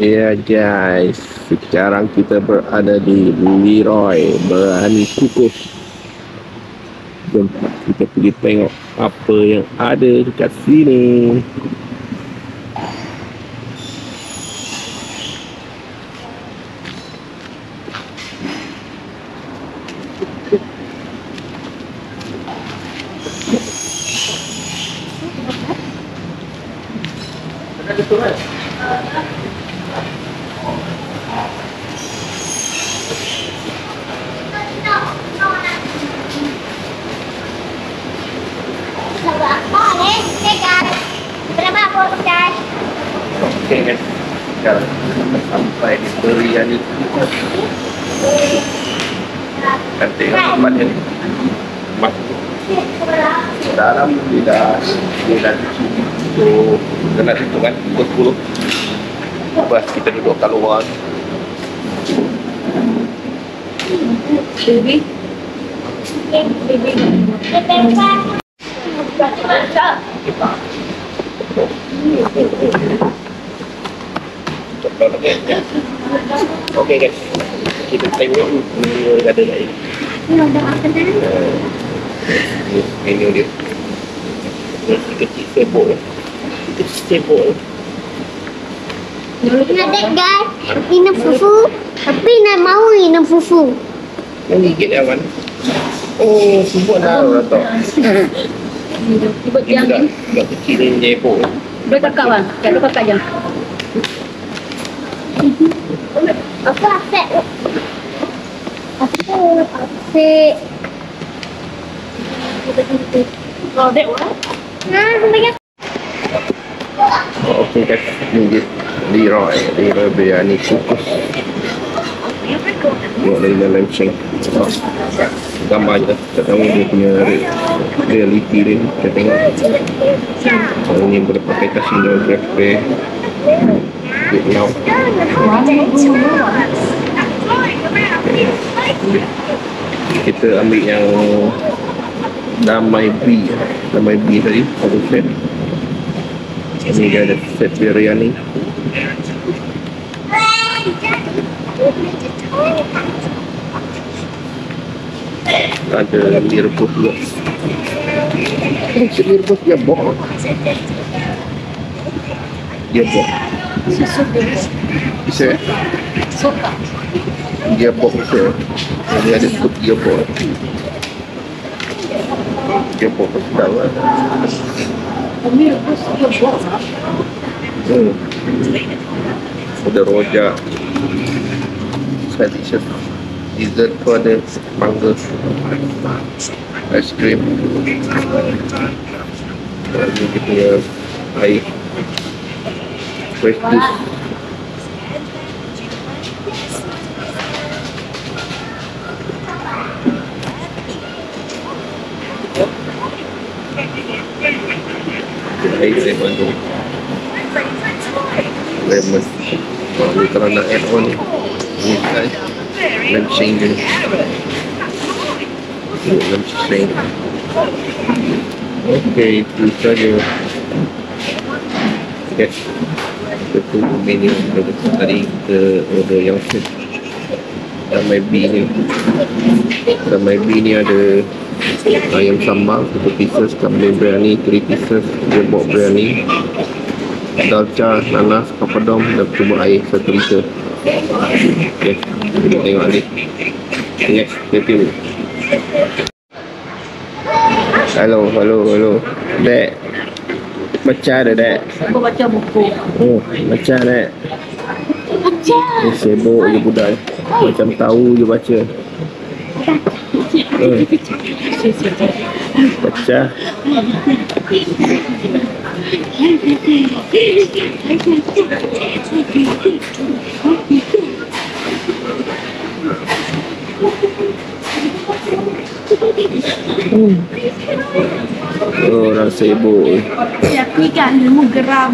Ya guys, sekarang kita berada di LyRoy Beriani Kukus. Jom kita pergi tengok apa yang ada dekat sini. Okay guys, sekarang kita sampai di Beriani Kukus. Kita tengok tempat ni masuk dalam dia dah tutup, dia nak tutup kan, pukul 10. Lepas kita duduk kat luar Okay guys, kita tengok menu yang ada kat sini. Menu dia kecil sibuk. Nak dek guys, minum fufu. Tapi nak mau minum fufu. Nak gigit yang mana? Oh, sibuk dah rata. Ini dah kecil sibuk. Boleh kakak bang, kat lu kakak je. Aku asyik. Kau dek orang? Nah, banyak. Okey guys, ni LyRoy Beriani Kukus. Buat lem-lem-lem-ceng. Gambar je dah, tak tahu dia punya reality dia. Kita tengok. Ini berpakai casing dan grafik. Now. Kita ambil yang damai B tadi, satu set. Ini dia ada set Beriani. Ada mie rebus juga. Set mie rebus dia bok. Gearbox dia ada scoop gearbox pertama ambil bus gearbox ada rojak tradition dessert tu ada mangga ice cream lagi kita punya air fresh juice. Lemon. Kalau kita nak add on ni, lem change. Okay, itu saja. Okay. Itu menu produk tadi ke order yang set. Ramai B ni ada ayam sambal, 1 pieces, kambing Beriani, 3 pieces, gerbok Beriani, dalca, nanas, papadom dan kubur air 1 liter. Okay, kita tengok ni. Okay, kita tengok. Hello. Dek, baca dah dek. Aku baca buku. Oh, baca dek. Baca. Dia sibuk je budak. Macam tahu je baca. Baca. Orang sibuk. Ya, aku ikat ilmu geram.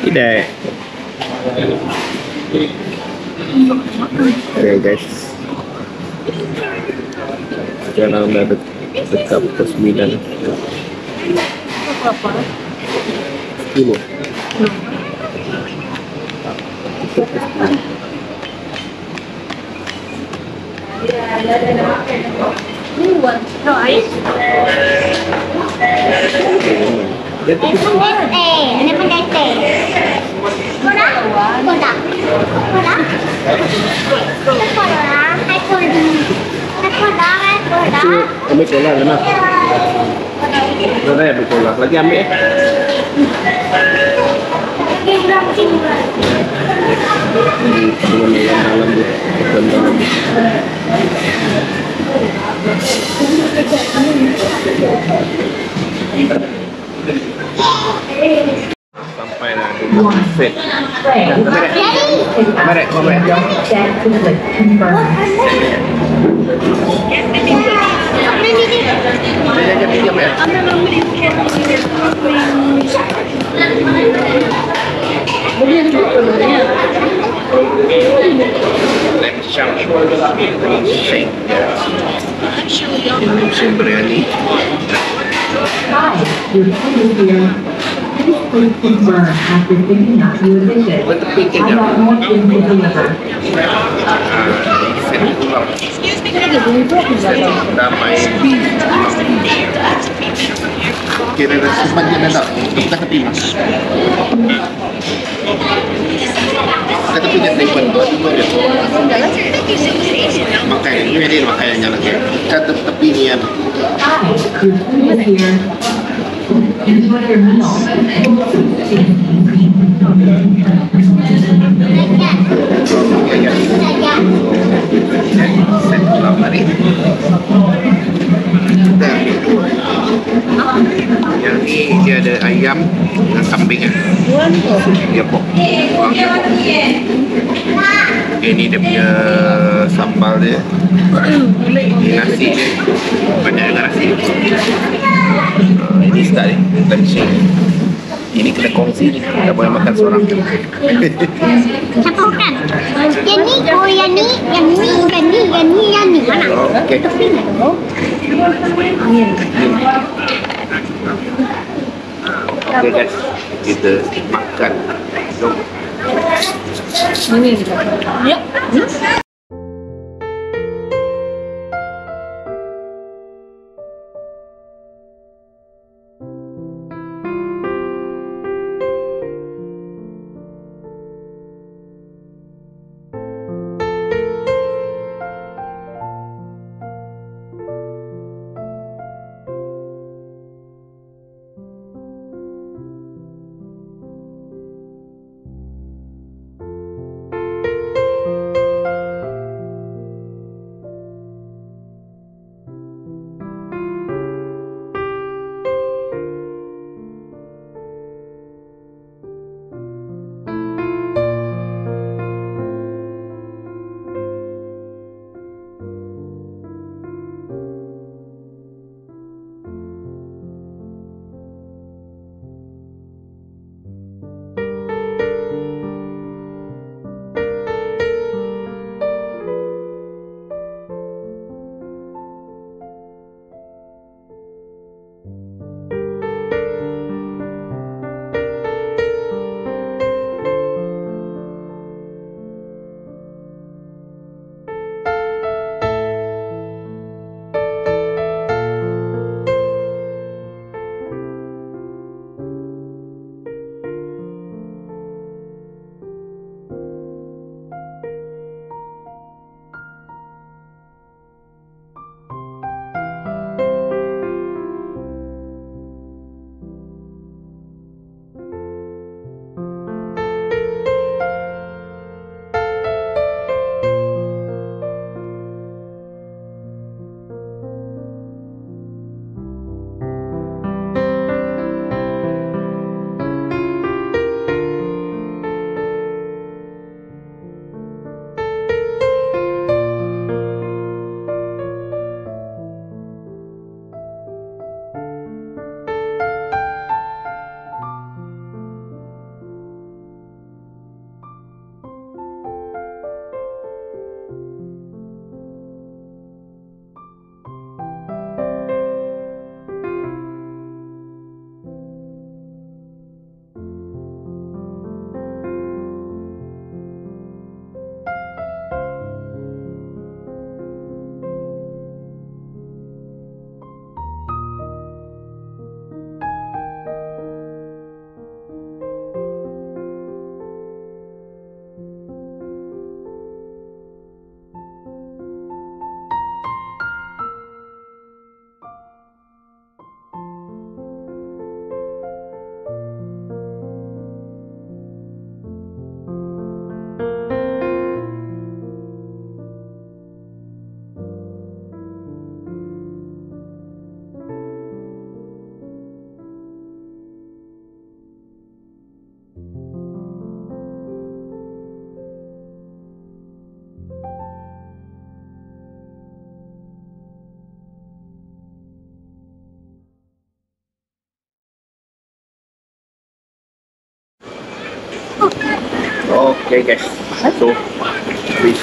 Tidak. Okay guys, sekarang dah dekat pukul 9. 10. No, ayos. Sampai na set. Excuse me, Dia ada ayam dan kambing kan. Gepok. Ini dia punya sambal dia. Ini nasi dia. Banyak juga nasi. Ini sekali. Ini kita kongsi, tak boleh makan seorang. Campur kan? Yang ni mana? Okay. Tepung ni. Okay guys, kita makan. Jom. Ini kita. Ya. Okay guys, so please,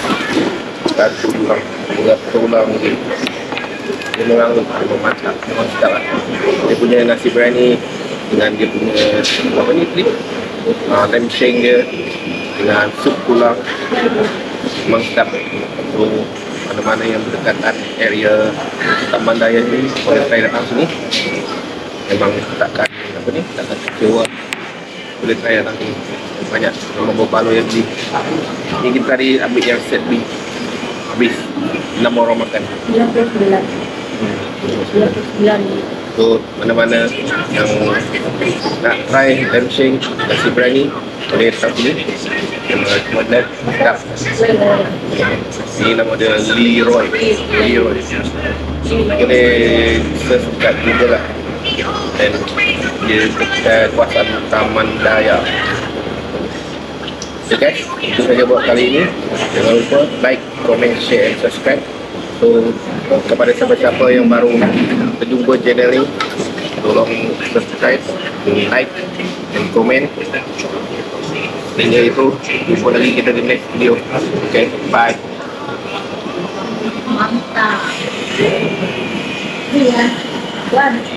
that's ulang, ingat ulang gitu. Dia memang memacak, memang sekarang dia punya nasi berani dengan dia punya apa ni trip lem sheng dia dengan sup pulang memang sedap. So mana-mana yang berdekatan area Taman Daya ni boleh try datang sini, memang takkan apa ni, takkan kecewa, boleh try datang sini. Banyak memang berbaloi yang beli ni. Kita tadi ambil yang set B habis 6 orang makan 99 so mana-mana yang nak try lem sheng nasi berani boleh datang sini. Model sedap ni, nama dia LyRoy. LyRoy boleh search kat Google lah, dan dia dekat kawasan Taman Daya. So guys, itu saja buat kali ini. Jangan lupa like, comment, share and subscribe. So kepada siapa-siapa yang baru berjumpa channel ni, tolong subscribe, like dan komen. Dan dari itu, jumpa lagi kita di next video. Okay, bye. Mantap.